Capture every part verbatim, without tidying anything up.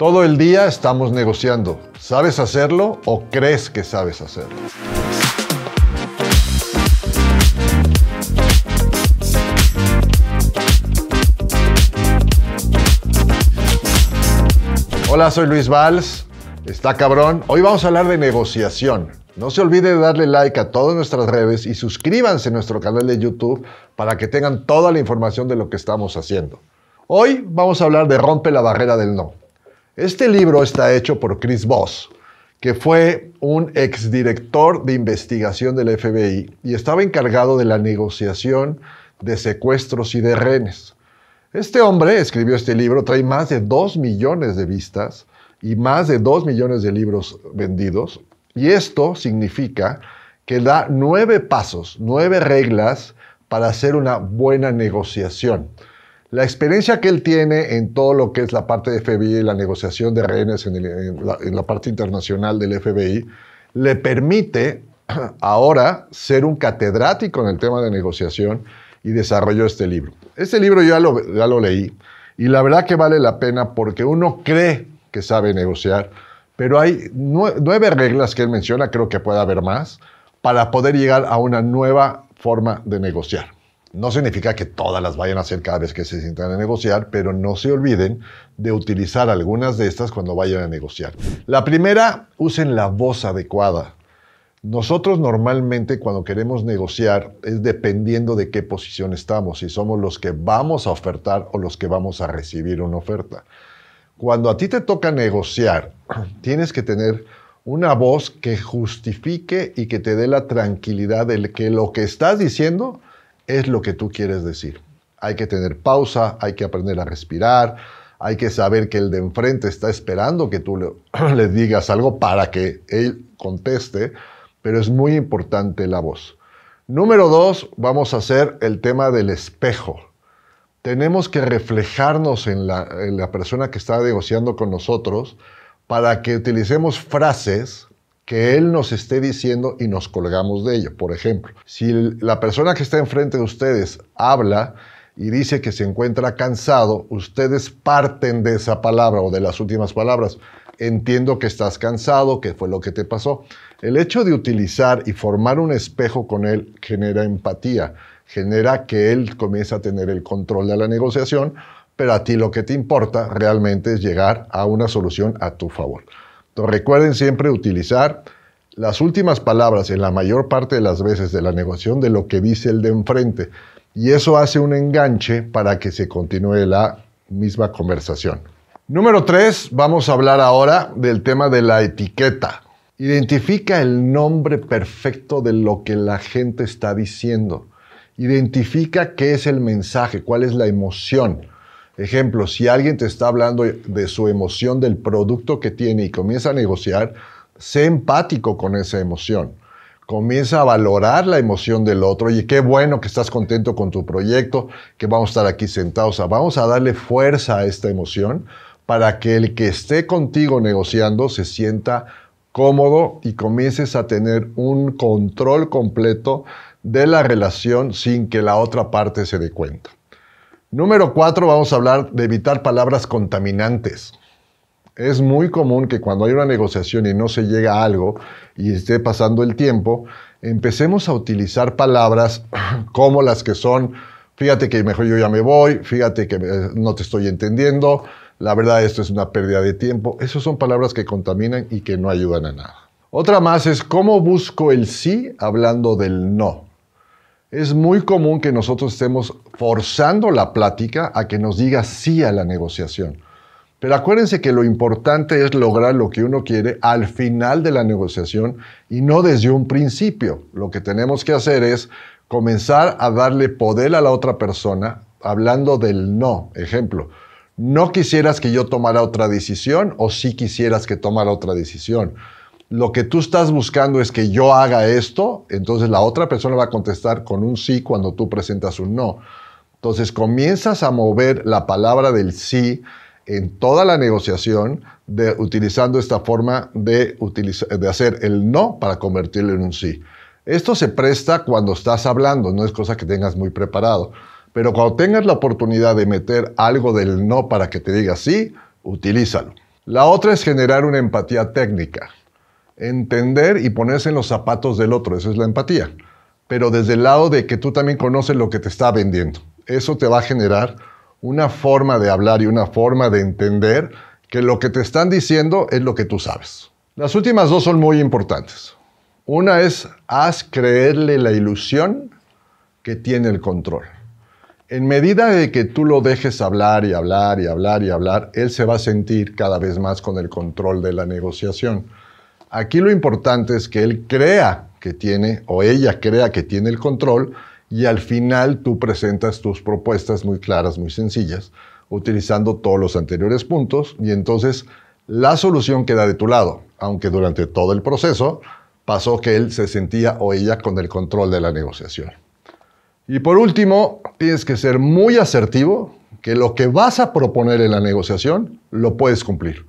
Todo el día estamos negociando. ¿Sabes hacerlo o crees que sabes hacerlo? Hola, soy Luis Valls. Está cabrón. Hoy vamos a hablar de negociación. No se olvide de darle like a todas nuestras redes y suscríbanse a nuestro canal de YouTube para que tengan toda la información de lo que estamos haciendo. Hoy vamos a hablar de Romper la barrera del no. Este libro está hecho por Chris Voss, que fue un exdirector de investigación del F B I y estaba encargado de la negociación de secuestros y de rehenes. Este hombre escribió este libro, trae más de dos millones de vistas y más de dos millones de libros vendidos. Y esto significa que da nueve pasos, nueve reglas para hacer una buena negociación. La experiencia que él tiene en todo lo que es la parte de F B I, la negociación de rehenes en, el, en, la, en la parte internacional del F B I, le permite ahora ser un catedrático en el tema de negociación y desarrolló este libro. Este libro ya lo, ya lo leí y la verdad que vale la pena porque uno cree que sabe negociar, pero hay nueve reglas que él menciona, creo que puede haber más, para poder llegar a una nueva forma de negociar. No significa que todas las vayan a hacer cada vez que se sientan a negociar, pero no se olviden de utilizar algunas de estas cuando vayan a negociar. La primera, usen la voz adecuada. Nosotros normalmente cuando queremos negociar es dependiendo de qué posición estamos, si somos los que vamos a ofertar o los que vamos a recibir una oferta. Cuando a ti te toca negociar, tienes que tener una voz que justifique y que te dé la tranquilidad de que lo que estás diciendo es lo que tú quieres decir. Hay que tener pausa, hay que aprender a respirar, hay que saber que el de enfrente está esperando que tú le, le digas algo para que él conteste, pero es muy importante la voz. Número dos, vamos a hacer el tema del espejo. Tenemos que reflejarnos en la, en la persona que está negociando con nosotros para que utilicemos frases que él nos esté diciendo y nos colgamos de ello. Por ejemplo, si la persona que está enfrente de ustedes habla y dice que se encuentra cansado, ustedes parten de esa palabra o de las últimas palabras. Entiendo que estás cansado, que fue lo que te pasó. El hecho de utilizar y formar un espejo con él genera empatía, genera que él comience a tener el control de la negociación, pero a ti lo que te importa realmente es llegar a una solución a tu favor. Entonces, recuerden siempre utilizar las últimas palabras en la mayor parte de las veces de la negociación de lo que dice el de enfrente. Y eso hace un enganche para que se continúe la misma conversación. Número tres, vamos a hablar ahora del tema de la etiqueta. Identifica el nombre perfecto de lo que la gente está diciendo. Identifica qué es el mensaje, cuál es la emoción. Ejemplo, si alguien te está hablando de su emoción, del producto que tiene y comienza a negociar, sé empático con esa emoción. Comienza a valorar la emoción del otro. Y qué bueno que estás contento con tu proyecto, que vamos a estar aquí sentados. O sea, vamos a darle fuerza a esta emoción para que el que esté contigo negociando se sienta cómodo y comiences a tener un control completo de la relación sin que la otra parte se dé cuenta. Número cuatro, vamos a hablar de evitar palabras contaminantes. Es muy común que cuando hay una negociación y no se llega a algo y esté pasando el tiempo, empecemos a utilizar palabras como las que son, fíjate que mejor yo ya me voy, fíjate que no te estoy entendiendo, la verdad esto es una pérdida de tiempo. Esas son palabras que contaminan y que no ayudan a nada. Otra más es cómo busco el sí hablando del no. Es muy común que nosotros estemos forzando la plática a que nos diga sí a la negociación. Pero acuérdense que lo importante es lograr lo que uno quiere al final de la negociación y no desde un principio. Lo que tenemos que hacer es comenzar a darle poder a la otra persona hablando del no. Ejemplo, no quisieras que yo tomara otra decisión o sí quisieras que tomara otra decisión. Lo que tú estás buscando es que yo haga esto, entonces la otra persona va a contestar con un sí cuando tú presentas un no. Entonces comienzas a mover la palabra del sí en toda la negociación, de, utilizando esta forma de, utilizar, de hacer el no para convertirlo en un sí. Esto se presta cuando estás hablando, no es cosa que tengas muy preparado. Pero cuando tengas la oportunidad de meter algo del no para que te diga sí, utilízalo. La otra es generar una empatía técnica. Entender y ponerse en los zapatos del otro, eso es la empatía. Pero desde el lado de que tú también conoces lo que te está vendiendo. Eso te va a generar una forma de hablar y una forma de entender que lo que te están diciendo es lo que tú sabes. Las últimas dos son muy importantes. Una es, haz creerle la ilusión que tiene el control. En medida de que tú lo dejes hablar y hablar y hablar y hablar, él se va a sentir cada vez más con el control de la negociación. Aquí lo importante es que él crea que tiene, o ella crea que tiene el control, y al final tú presentas tus propuestas muy claras, muy sencillas, utilizando todos los anteriores puntos, y entonces la solución queda de tu lado, aunque durante todo el proceso pasó que él se sentía o ella con el control de la negociación. Y por último, tienes que ser muy asertivo que lo que vas a proponer en la negociación lo puedes cumplir.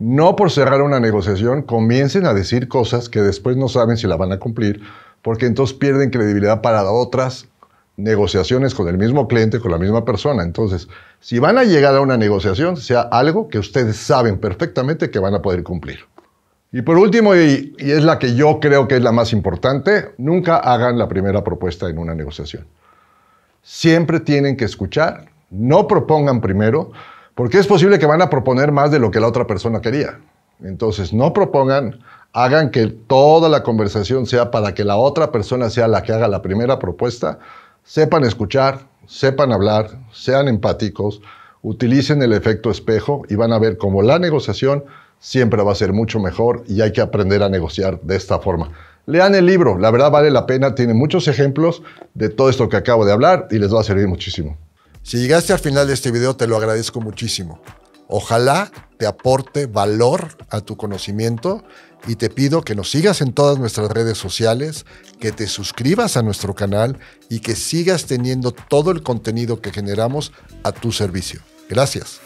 No por cerrar una negociación comiencen a decir cosas que después no saben si la van a cumplir, porque entonces pierden credibilidad para otras negociaciones con el mismo cliente, con la misma persona. Entonces, si van a llegar a una negociación, sea algo que ustedes saben perfectamente que van a poder cumplir. Y por último, y, y es la que yo creo que es la más importante, nunca hagan la primera propuesta en una negociación. Siempre tienen que escuchar, no propongan primero, porque es posible que van a proponer más de lo que la otra persona quería. Entonces, no propongan. Hagan que toda la conversación sea para que la otra persona sea la que haga la primera propuesta. Sepan escuchar, sepan hablar, sean empáticos, utilicen el efecto espejo y van a ver cómo la negociación siempre va a ser mucho mejor y hay que aprender a negociar de esta forma. Lean el libro, la verdad vale la pena, tiene muchos ejemplos de todo esto que acabo de hablar y les va a servir muchísimo. Si llegaste al final de este video, te lo agradezco muchísimo. Ojalá te aporte valor a tu conocimiento y te pido que nos sigas en todas nuestras redes sociales, que te suscribas a nuestro canal y que sigas teniendo todo el contenido que generamos a tu servicio. Gracias.